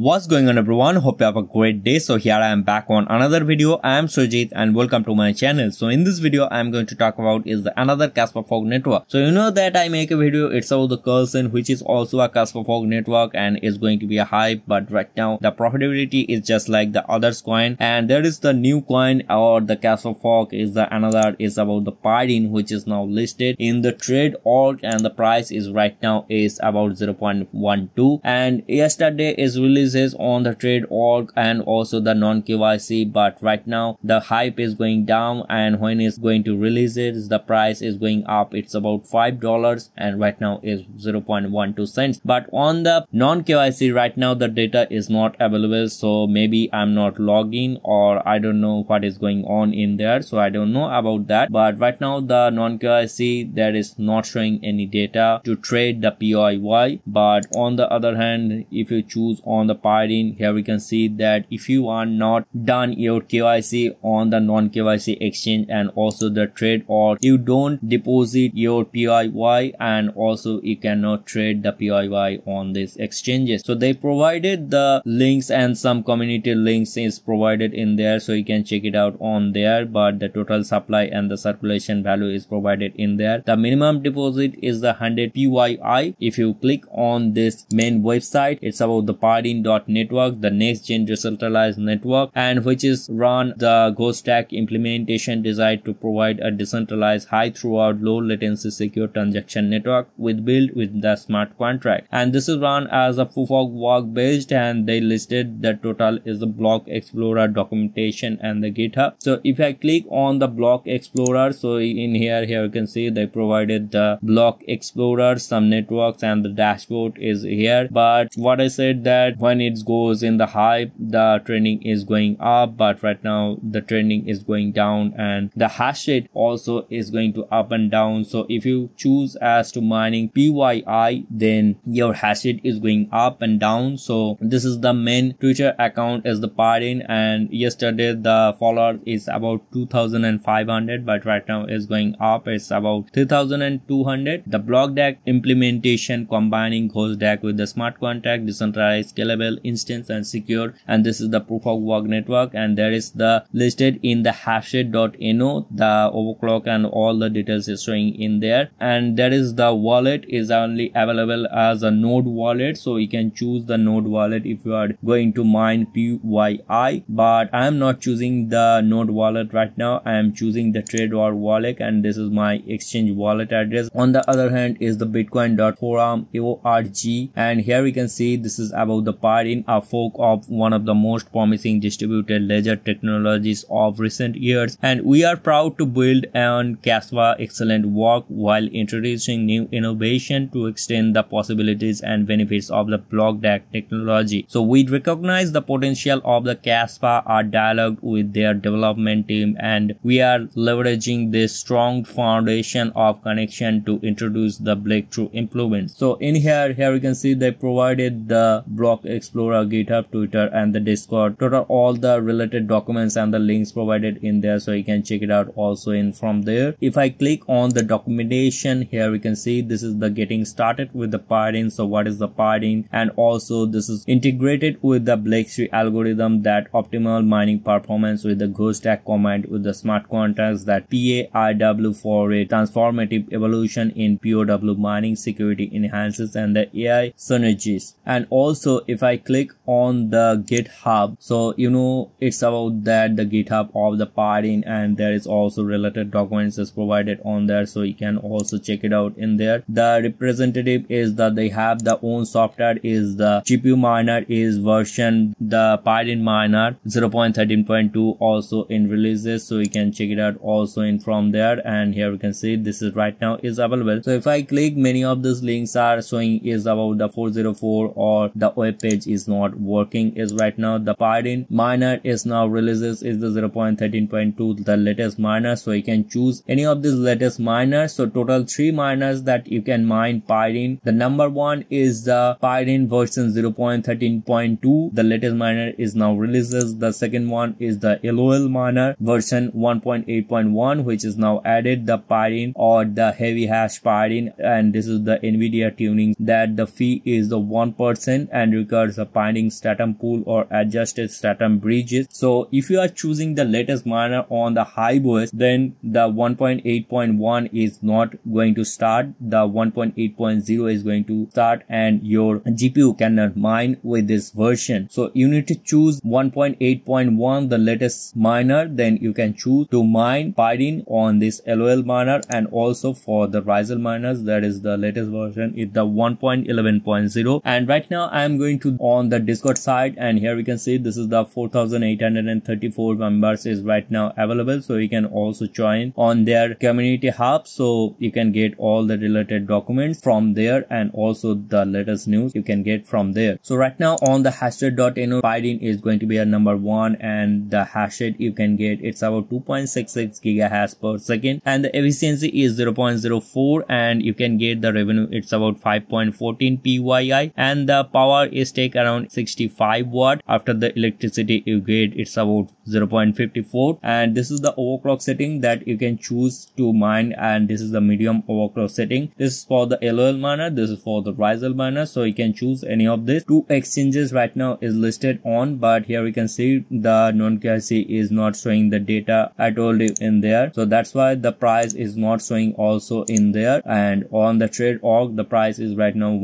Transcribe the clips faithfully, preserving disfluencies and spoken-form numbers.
What's going on everyone, hope you have a great day. So here I am back on another video. I am Surojit and welcome to my channel. So in this video I am going to talk about is the another Kaspa fog network. So you know that I make a video, it's about the Karlsen, which is also a Kaspa fog network and is going to be a hype, but right now the profitability is just like the others coin. And there is the new coin or the Kaspa fog is the another is about the Pyrin, which is now listed in the TradeOgre and the price is right now is about zero point one two, and yesterday is releases on the TradeOgre and also the non K Y C, but right now the hype is going down and when it's going to release it the price is going up. It's about five dollars and right now is zero point one two cents, but on the non K Y C right now the data is not available, so maybe I'm not logging or I don't know what is going on in there, so I don't know about that. But right now the non K Y C that is not showing any data to trade the P Y I, but on the other hand if you choose on the Pyrin, here we can see that if you are not done your K Y C on the non K Y C exchange and also the trade, or you don't deposit your P Y I and also you cannot trade the P Y I on these exchanges. So they provided the links and some community links is provided in there, so you can check it out on there, but the total supply and the circulation value is provided in there. The minimum deposit is the one hundred P Y I. If you click on this main website, it's about the Pyrin dot network, the next gen decentralized network, and which is run the GoStack implementation designed to provide a decentralized high throughput low latency secure transaction network with built with the smart contract. And this is run as a proof of work based, and they listed the total is the block explorer documentation and the GitHub. So if I click on the block explorer, so in here here you can see they provided the block explorer, some networks, and the dashboard is here. But what I said, that when it goes in the hype the trending is going up, but right now the trending is going down and the hash rate also is going to up and down. So if you choose as to mining P Y I, then your hash rate is going up and down. So this is the main Twitter account is the Pyrin, and yesterday the follower is about two thousand five hundred, but right now is going up, it's about three thousand two hundred. The BlockDAG implementation combining GoStack with the smart contract, decentralized, scalable, instance, and secure, and this is the proof of work network. And there is the listed in the hashrate dot N O, the overclock and all the details is showing in there. And there is the wallet is only available as a node wallet, so you can choose the node wallet if you are going to mine P Y I, but I am not choosing the node wallet right now, I am choosing the TradeOgre wallet, and this is my exchange wallet address. On the other hand is the bitcoin dot forum dot org, and here we can see this is about the Pyrin, a fork of one of the most promising distributed ledger technologies of recent years, and we are proud to build on Kaspa's excellent work while introducing new innovation to extend the possibilities and benefits of the BlockDAG technology. So we recognize the potential of the Kaspa, our dialogue with their development team, and we are leveraging this strong foundation of connection to introduce the Blake three improvements. So in here here you can see they provided the Block Explorer, GitHub, Twitter, and the Discord. Total all the related documents and the links provided in there, so you can check it out also in from there. If I click on the documentation, here we can see this is the getting started with the Pyrin. So what is the Pyrin? And also this is integrated with the Blake three algorithm that optimal mining performance with the GoStack command with the smart contracts, that P A I W for a transformative evolution in P O W mining security enhances and the A I synergies. And also So if I click on the GitHub, so you know it's about that the GitHub of the Pyrin, and there is also related documents is provided on there, so you can also check it out in there. The representative is that they have the own software is the G P U miner is version the Pyrin miner zero point thirteen point two also in releases, so you can check it out also in from there. And here you can see this is right now is available. So if I click, many of these links are showing is about the four zero four or the web page is not working is right now. The Pyrin miner is now releases is the zero point thirteen point two, the latest miner, so you can choose any of these latest miners. So total three miners that you can mine Pyrin. The number one is the Pyrin version zero point thirteen point two, the latest miner is now releases. The second one is the LOL Miner version one point eight point one, which is now added the Pyrin or the heavy hash Pyrin, and this is the NVIDIA tuning that the fee is the one percent and recur as a Pyrin stratum pool or adjusted stratum bridges. So if you are choosing the latest miner on the HiveOS, then the one point eight point one is not going to start. The one point eight point zero is going to start and your G P U cannot mine with this version. So you need to choose one point eight point one, the latest miner, then you can choose to mine Pyrin on this LOL miner. And also for the Rigel miners, that is the latest version, is the one point eleven point zero. And right now I am going to on the Discord side, and here we can see this is the four thousand eight hundred thirty-four members is right now available. So you can also join on their community hub, so you can get all the related documents from there, and also the latest news you can get from there. So right now on the hashrate dot N O, Pyrin is going to be a number one, and the hash rate you can get, it's about two point six six gigahash per second, and the efficiency is zero point zero four, and you can get the revenue, it's about five point one four P Y I, and the power is take around sixty-five watt. After the electricity you get, it's about zero point five four, and this is the overclock setting that you can choose to mine, and this is the medium overclock setting. This is for the LOL miner, this is for the Rigel miner, so you can choose any of this. Two exchanges right now is listed on, but here we can see the non-K Y C is not showing the data I told you in there, so that's why the price is not showing also in there. And on the TradeOgre, the price is right now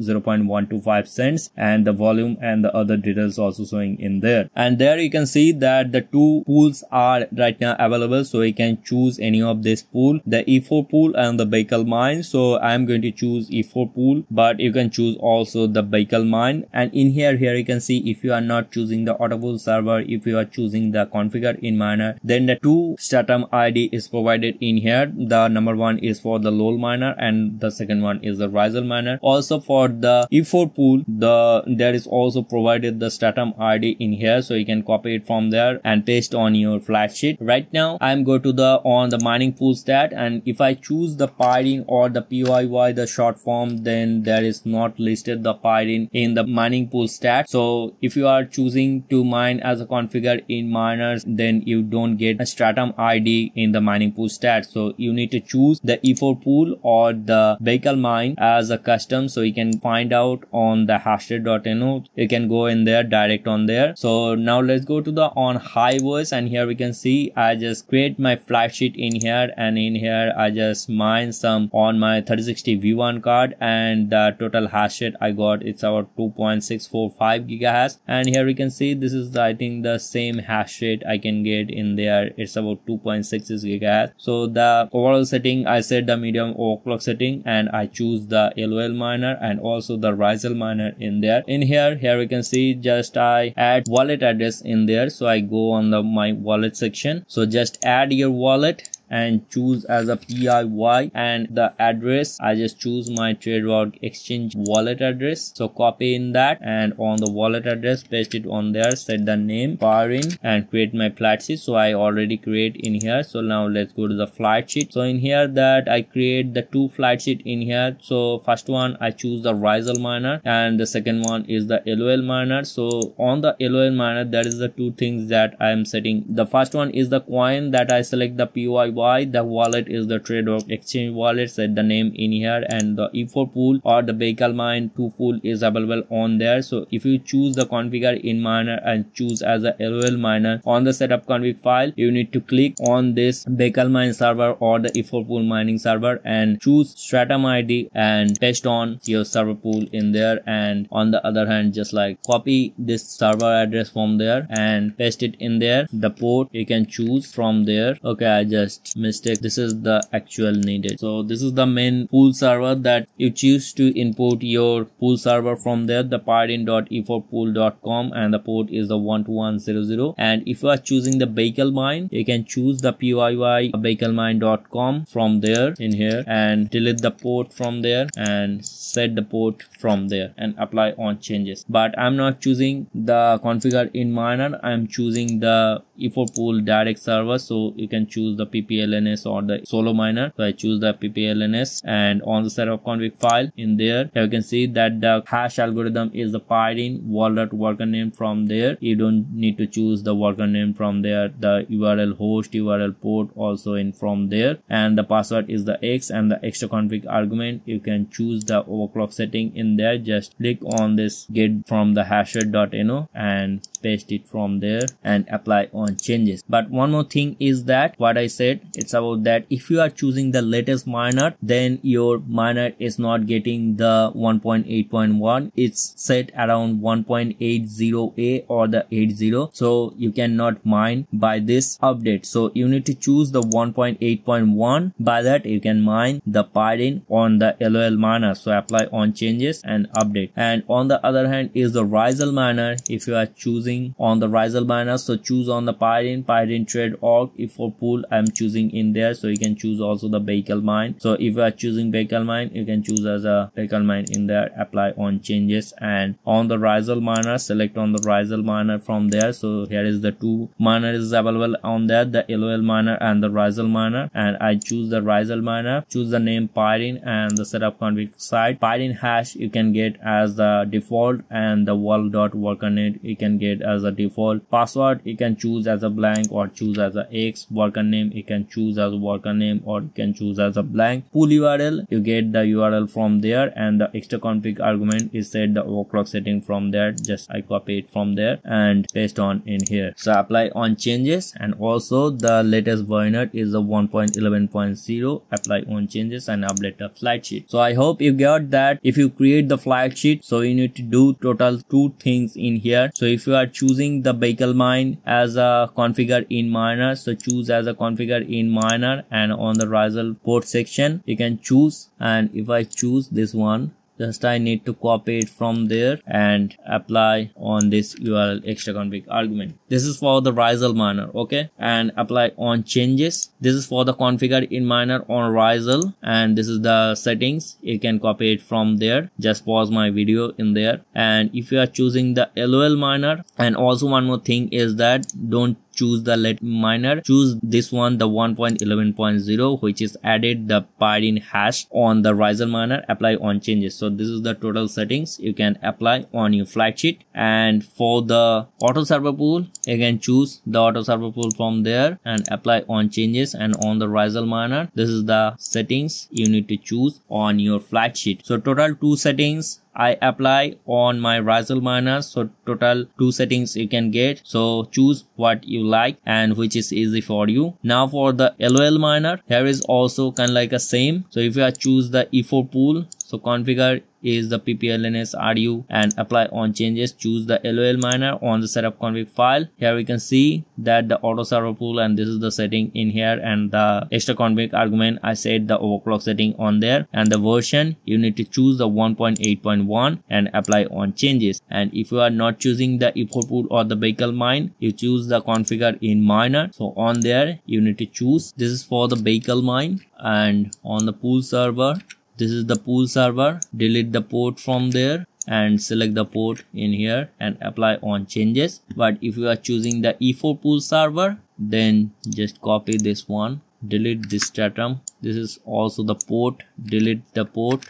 zero point one two five cents, and the volume and the other details also showing in there. And there you can see that the two pools are right now available, so you can choose any of this pool, the E four pool and the Baikal mine. So I'm going to choose E four pool, but you can choose also the Baikal mine. And in here here you can see if you are not choosing the auto pool server, if you are choosing the configure in miner, then the two stratum I D is provided in here. The number one is for the LOL miner, and the second one is the Rigel miner. Also for the E four pool, the there is also provided the stratum I D in here, so you can copy it from there and paste on your flat sheet. Right now I'm going to the on the mining pool stat, and if I choose the Pyrin or the P Y Y, the short form, then there is not listed the Pyrin in the mining pool stat. So if you are choosing to mine as a configure in miners, then you don't get a stratum I D in the mining pool stat. So you need to choose the E four pool or the Baikal mine as a custom, so you can find out on the hashrate dot N O, you can go in there direct on there. So now let's go to the on HiveOS, and here we can see I just create my flat sheet in here, and in here I just mine some on my thirty sixty V one card, and the total hash rate I got, it's about two point six four five gigahash. And here we can see this is the, I think the same hash rate I can get in there, it's about two point six six gigahash. So the overall setting I set the medium overclock setting, and I choose the LOL miner and also the Rigel miner in there. In here here we can see just I add wallet address in there, so I go on the my wallet section, so just add your wallet and choose as a P I Y, and the address I just choose my TradeOgre exchange wallet address, so copy in that, and on the wallet address paste it on there, set the name Pyrin, and create my flat sheet. So I already create in here, so now let's go to the flat sheet. So in here that I create the two flat sheet in here, so first one I choose the Rigel miner and the second one is the LOL miner. So on the LOL miner that is the two things that I am setting. The first one is the coin that I select the P Y Y, the wallet is the TradeOgre exchange wallet, set the name in here, and the E four pool or the Baikal mine two pool is available on there. So if you choose the configure in miner and choose as a LOL miner, on the setup config file you need to click on this Baikal mine server or the E four pool mining server and choose stratum I D and paste on your server pool in there, and on the other hand just like copy this server address from there and paste it in there. The port you can choose from there. Okay, I just mistake, this is the actual needed. So this is the main pool server that you choose to input your pool server from there, the pyrin dot e four pool dot com, and the port is the one two one zero zero. And if you are choosing the Baikal mine, you can choose the P Y Y baikal mine dot com from there in here, and delete the port from there and set the port from there and apply on changes. But I'm not choosing the configure in miner, I'm choosing the E four pool direct server, so you can choose the P P P P L N S or the solo miner. So I choose the P P L N S, and on the setup config file in there you can see that the hash algorithm is the Pyrin wallet worker name. From there you don't need to choose the worker name from there. The U R L host, U R L port also in from there, and the password is the X, and the extra config argument you can choose the overclock setting in there. Just click on this get from the hashrate dot N O and paste it from there and apply on changes. But one more thing is that what I said, it's about that if you are choosing the latest miner, then your miner is not getting the one point eight point one. It's set around one point eight zero A or the eighty, so you cannot mine by this update. So you need to choose the one point eight point one. By that you can mine the Pyrin on the LOL miner. So apply on changes and update. And on the other hand is the Rigel miner. If you are choosing on the Rigel miner, so choose on the Pyrin, Pyrin TradeOgre, E four pool I'm choosing in there. So you can choose also the Baikal mine. So if you are choosing Baikal mine, you can choose as a Baikal mine in there, apply on changes. And on the Rigel miner, select on the Rigel miner from there. So here is the two miners available on there, the LOL miner and the Rigel miner, and I choose the Rigel miner, choose the name Pyrin and the setup config site. Pyrin hash you can get as the default, and the world dot workernet you can get as a default. Password you can choose as a blank or choose as a X. Worker name you can choose as a worker name or you can choose as a blank. Pool U R L you get the U R L from there, and the extra config argument is set the overclock setting from there. Just I copy it from there and paste on in here. So apply on changes, and also the latest version is the one point eleven point zero. Apply on changes and update the flight sheet. So I hope you got that. If you create the flight sheet, so you need to do total two things in here. So if you are choosing the Baikal mine as a configure in miner, so choose as a configure in miner, and on the Rigel port section you can choose. And if I choose this one, just I need to copy it from there and apply on this U R L extra config argument. This is for the Rigel miner, okay, and apply on changes. This is for the configure in miner on Rigel, and this is the settings. You can copy it from there. Just pause my video in there. And if you are choosing the LOL miner, and also one more thing is that don't choose the late miner, choose this one, the one point eleven point zero, which is added the Pyrin hash on the Rigel miner. Apply on changes. So this is the total settings you can apply on your flight sheet. And for the auto server pool, again choose the auto server pool from there and apply on changes. And on the Rigel miner, this is the settings you need to choose on your flight sheet. So total two settings I apply on my Rigel miner. So total two settings you can get. So choose what you like and which is easy for you. Now for the LOL miner, here is also kind of like a same. So if you choose the E four pool, so configure is the P P L N S R U and apply on changes. Choose the LOL miner on the setup config file. Here we can see that the auto server pool, and this is the setting in here, and the extra config argument I set the overclock setting on there, and the version you need to choose the one point eight point one and apply on changes. And if you are not choosing the E four pool or the Baikal mine, you choose the configure in miner. So on there you need to choose. This is for the Baikal mine. And on the pool server, this is the pool server. Delete the port from there and select the port in here and apply on changes. But if you are choosing the E four pool server, then just copy this one, delete this stratum. This is also the port, delete the port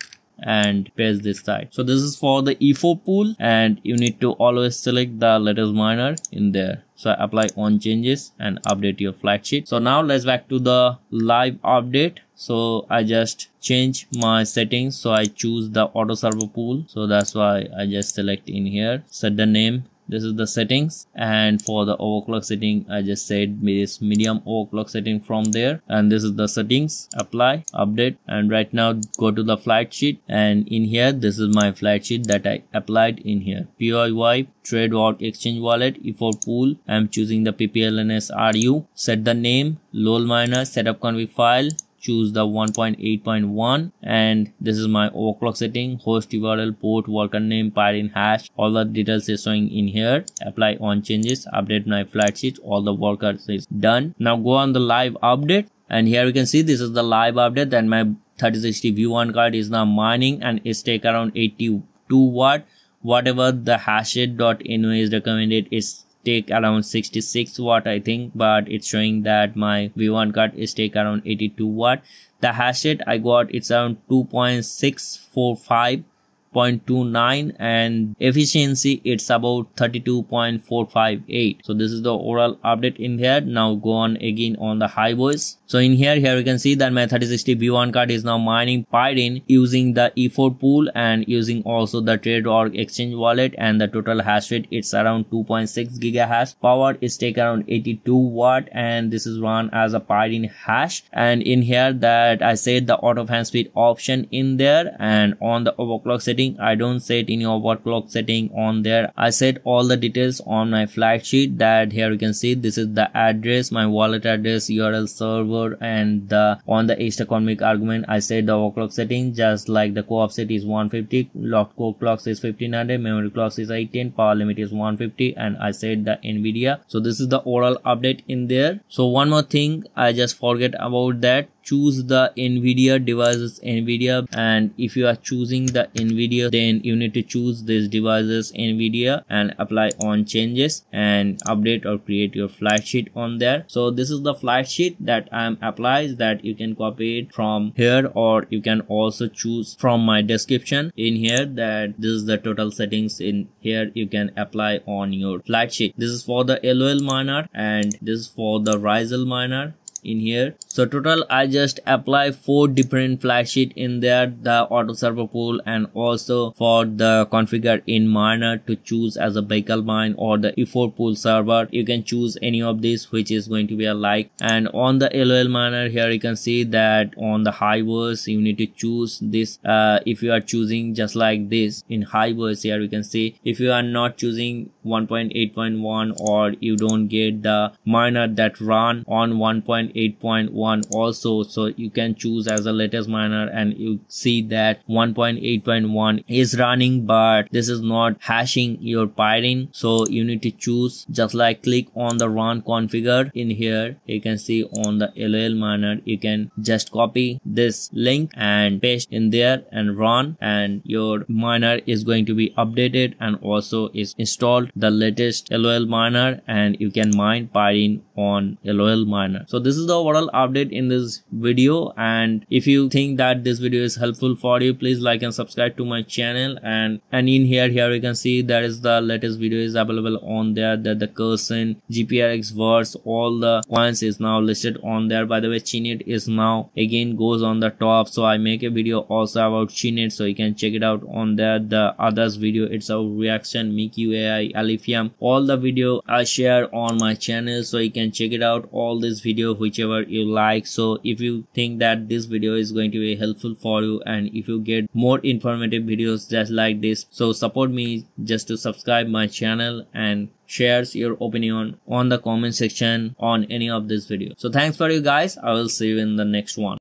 and paste this side. So this is for the E four pool, and you need to always select the latest miner in there. So apply on changes and update your flight sheet. So now let's back to the live update. So I just change my settings. So I choose the auto server pool. So that's why I just select in here, set the name. This is the settings. And for the overclock setting, I just said this medium overclock setting from there. And this is the settings, apply, update. And right now go to the flight sheet, and in here this is my flight sheet that I applied in here. P Y I, TradeOgre exchange wallet, E four pool. I'm choosing the P P L N S R U. Set the name, LOL miner, setup config file. Choose the one point eight point one, and this is my overclock setting, host, U R L, port, worker name, Pyrin hash. All the details is showing in here. Apply on changes, update my flight sheet. All the workers is done. Now go on the live update, and here you can see this is the live update, and my thirty sixty view one card is now mining, and it's take around eighty-two watt. Whatever the hashrate dot N O is recommended is take around sixty-six watt I think, but it's showing that my V one cut is take around eighty-two watt. The hash rate I got, it's around two point six four five point two nine, and efficiency it's about thirty-two point four five eight. So this is the overall update in here. Now go on again on the HiveOS. So in here here we can see that my thirty sixty V one card is now mining Pyrin using the E four pool and using also the TradeOgre exchange wallet, and the total hash rate it's around two point six gigahash. Power is take around eighty-two watt, and this is run as a Pyrin hash. And in here that I said the auto fan speed option in there, and on the overclock setting I don't set any overclock setting on there. I set all the details on my flag sheet. That here you can see this is the address, my wallet address, U R L server, and the, on the extra economic argument I set the overclock setting just like the co-op set is one fifty, locked core clocks is fifteen hundred, memory clocks is eight ten, power limit is one fifty, and I set the Nvidia. So this is the overall update in there. So one more thing I just forget about that. Choose the Nvidia devices Nvidia, and if you are choosing the Nvidia then you need to choose these devices Nvidia and apply on changes and update or create your flag sheet on there. So this is the flag sheet that I am applies, that you can copy it from here or you can also choose from my description in here, that this is the total settings in here you can apply on your flag sheet. This is for the LOL Miner and this is for the Rigel Miner in here. So total I just apply four different flag sheet in there, the auto server pool and also for the configure in miner to choose as a Baikal mine or the E four pool server. You can choose any of these which is going to be alike. And on the LOL miner here you can see that on the HiveOS you need to choose this uh, if you are choosing just like this in HiveOS. Here you can see if you are not choosing one point eight point one or you don't get the miner that run on one point eight point one also, so you can choose as a latest miner and you see that one point eight point one is running but this is not hashing your Pyrin. So you need to choose just like click on the run configure in here. You can see on the LOL miner you can just copy this link and paste in there and run, and your miner is going to be updated and also is installed the latest LOL miner and you can mine Pyrin on LOL miner. So this is the overall update in this video, and if you think that this video is helpful for you, please like and subscribe to my channel. And and in here here you can see there is the latest video is available on there, that the Karlsen, G P R X words, all the coins is now listed on there. By the way, Chinit is now again goes on the top, so I make a video also about Chinit, so you can check it out on there. The others video it's our reaction, M Q A I, Alifium, all the video I share on my channel, so you can check it out all this video whichever you like. So if you think that this video is going to be helpful for you and if you get more informative videos just like this, so support me just to subscribe my channel and shares your opinion on the comment section on any of this video. So thanks for you guys, I will see you in the next one.